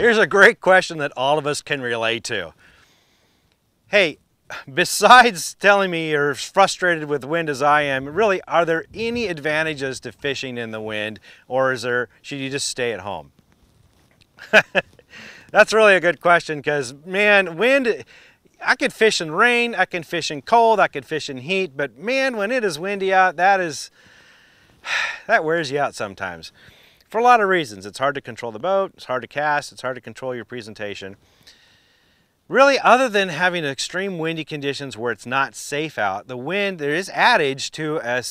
Here's a great question that all of us can relate to. Hey, besides telling me you're frustrated with wind as I am, really, are there any advantages to fishing in the wind, or should you just stay at home? That's really a good question, because man, wind, I could fish in rain, I can fish in cold, I could fish in heat, but man, when it is windy out, that wears you out sometimes. For a lot of reasons. It's hard to control the boat, it's hard to cast, it's hard to control your presentation. Really, other than having extreme windy conditions where it's not safe out, the wind, there is adage to a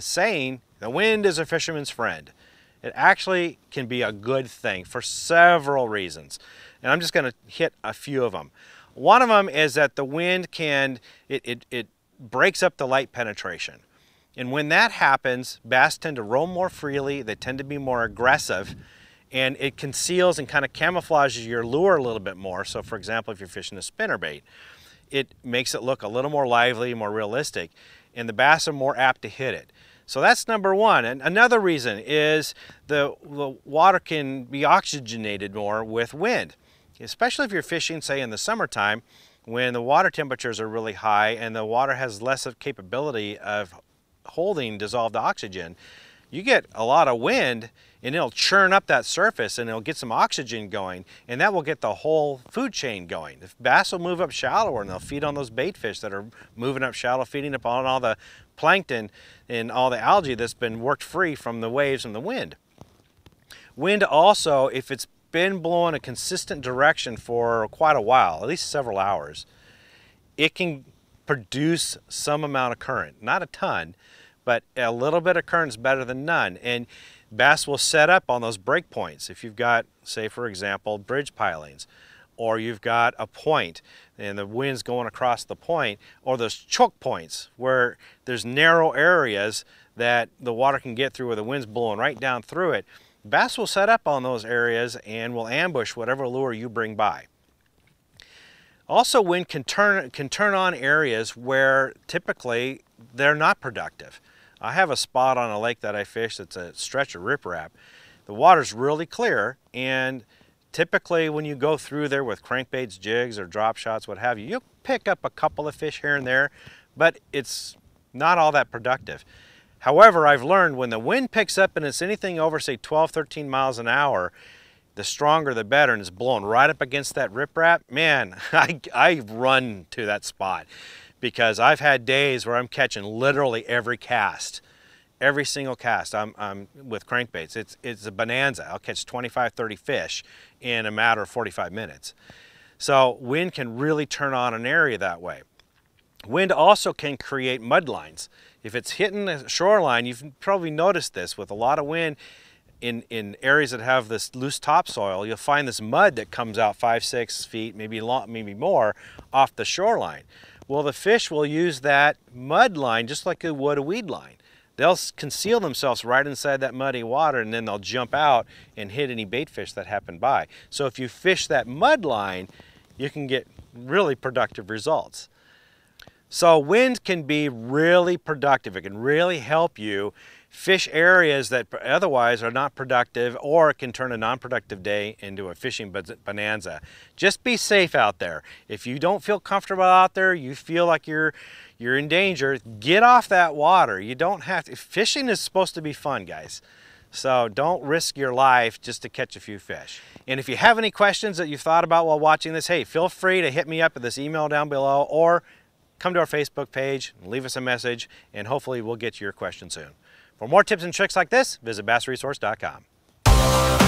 saying, the wind is a fisherman's friend. It actually can be a good thing for several reasons. And I'm just gonna hit a few of them. One of them is that the wind can, it breaks up the light penetration. And when that happens, bass tend to roam more freely, they tend to be more aggressive, and it conceals and kind of camouflages your lure a little bit more. So for example, if you're fishing a spinnerbait, it makes it look a little more lively, more realistic, and the bass are more apt to hit it. So that's number one. And another reason is the water can be oxygenated more with wind, especially if you're fishing, say, in the summertime, when the water temperatures are really high and the water has less of capability of holding dissolved oxygen. You get a lot of wind and it'll churn up that surface and it'll get some oxygen going, and that will get the whole food chain going. The bass will move up shallower and they'll feed on those bait fish that are moving up shallow, feeding upon all the plankton and all the algae that's been worked free from the waves and the wind. Wind also, if it's been blowing a consistent direction for quite a while, at least several hours, it can produce some amount of current, not a ton, but a little bit of current is better than none. And bass will set up on those break points. If you've got, say for example, bridge pilings, or you've got a point and the wind's going across the point, or those choke points where there's narrow areas that the water can get through where the wind's blowing right down through it, bass will set up on those areas and will ambush whatever lure you bring by. Also, wind can turn on areas where typically they're not productive. I have a spot on a lake that I fish that's a stretch of riprap. The water's really clear, and typically when you go through there with crankbaits, jigs, or drop shots, what have you, you'll pick up a couple of fish here and there, but it's not all that productive. However, I've learned when the wind picks up and it's anything over, say, 12, 13 miles an hour, the stronger the better, and it's blowing right up against that riprap, man, I run to that spot. Because I've had days where I'm catching literally every cast, every single cast. I'm with crankbaits. It's a bonanza. I'll catch 25, 30 fish in a matter of 45 minutes. So wind can really turn on an area that way. Wind also can create mud lines. If it's hitting a shoreline, you've probably noticed this with a lot of wind in areas that have this loose topsoil, you'll find this mud that comes out 5, 6 feet, maybe more off the shoreline. Well, the fish will use that mud line just like they would a weed line. They'll conceal themselves right inside that muddy water, and then they'll jump out and hit any bait fish that happen by. So if you fish that mud line, you can get really productive results. So wind can be really productive. It can really help you fish areas that otherwise are not productive, or it can turn a non-productive day into a fishing bonanza. Just be safe out there. If you don't feel comfortable out there, you feel like you're in danger, get off that water. You don't have to. Fishing is supposed to be fun, guys. So don't risk your life just to catch a few fish. And if you have any questions that you've thought about while watching this, hey, feel free to hit me up at this email down below, or come to our Facebook page, leave us a message, and hopefully we'll get to your question soon. For more tips and tricks like this, visit BassResource.com.